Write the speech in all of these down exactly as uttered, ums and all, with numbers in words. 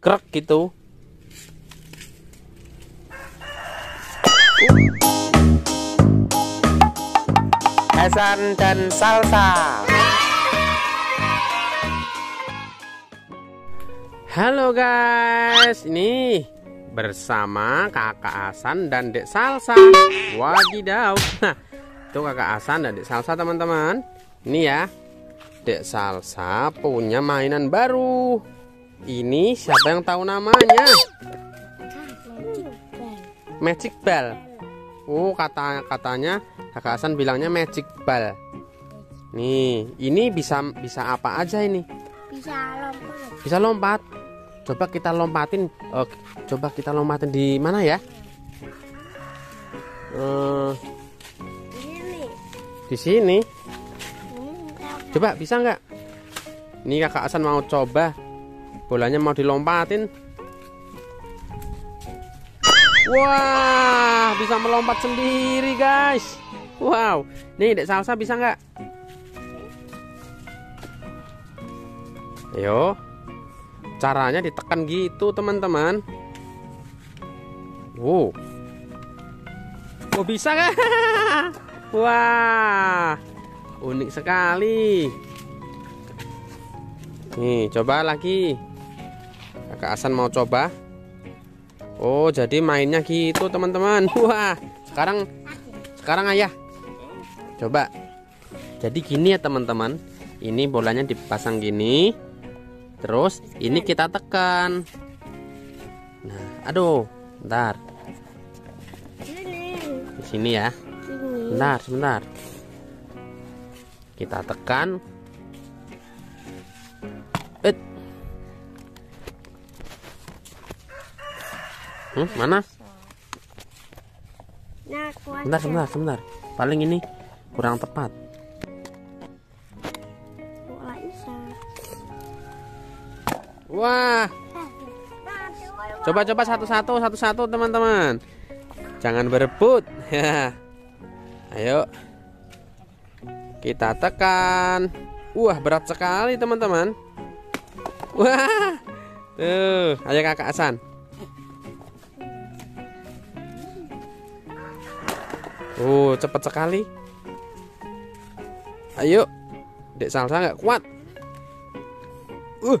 Krek gitu. Hasan dan salsa. Halo guys, ini bersama kakak Hasan dan dek Salsa. Wadidaw. Nah, itu kakak Hasan dan dek Salsa teman-teman. Ini ya, dek Salsa punya mainan baru. Ini siapa yang tahu namanya? Magic Ball. Oh, kata katanya kakak Hasan bilangnya Magic Ball. Nih, ini bisa bisa apa aja ini? Bisa lompat. Bisa lompat. Coba kita lompatin, oh, coba kita lompatin di mana ya? Uh, di sini. Coba bisa nggak? Ini kakak Hasan mau coba, bolanya mau dilompatin. Wah, bisa melompat sendiri guys. Wow, nih dek Salsa bisa nggak? Ayo. Caranya ditekan gitu teman-teman. Wow, oh, bisa kan? Wah, unik sekali. Nih coba lagi. Kakak Hasan mau coba. Oh, jadi mainnya gitu teman-teman. Wah, sekarang sekarang ayah coba. Jadi gini ya teman-teman. Ini bolanya dipasang gini. Terus ini kita tekan. Nah, aduh, bentar. Di sini ya. Bentar, sebentar. Kita tekan. Eh. Hmm, mana? Bentar, sebentar, sebentar. Paling ini kurang tepat. Wah, coba-coba satu-satu, satu-satu teman-teman, jangan berebut. Ayo, kita tekan. Wah, berat sekali teman-teman. Wah, tuh, ayo kakak Hasan. Uh, cepat sekali. Ayo, dek Salsa nggak kuat. Uh.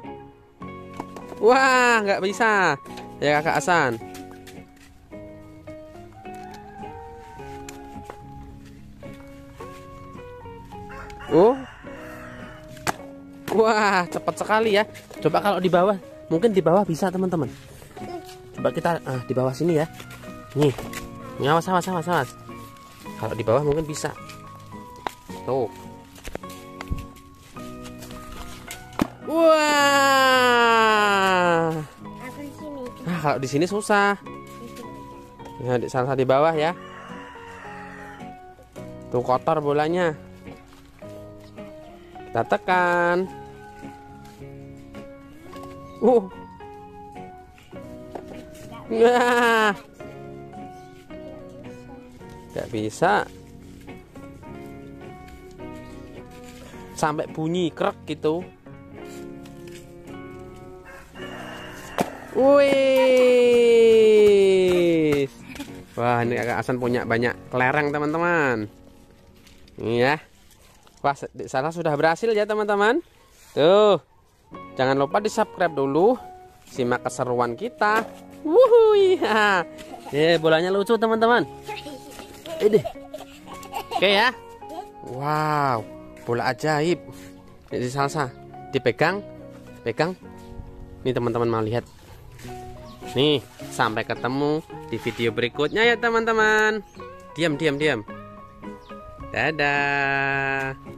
Wah, nggak bisa ya kakak Hasan. Oh, wah, cepat sekali ya. Coba kalau di bawah, mungkin di bawah bisa teman-teman. Coba kita ah, di bawah sini ya. Nih, awas, awas, awas, awas. Kalau di bawah mungkin bisa. Tuh. Wah. Nah, kalau di sini susah. Nah, di Salsa di bawah ya. Tuh kotor bolanya. Kita tekan. Uh. Nah. Gak bisa. Sampai bunyi krek gitu. Wih, wah, ini kakak Hasan punya banyak kelereng teman-teman. Iya, wah, Salsa sudah berhasil ya teman-teman. Tuh, jangan lupa di subscribe dulu. Simak keseruan kita. Wuhui, eh, bolanya lucu teman-teman. Ini, oke ya. Wow, bola ajaib. Ini Salsa, dipegang, pegang. Ini teman-teman mau lihat. Nih, sampai ketemu di video berikutnya ya teman-teman. Diam, diam, diam. Dadah.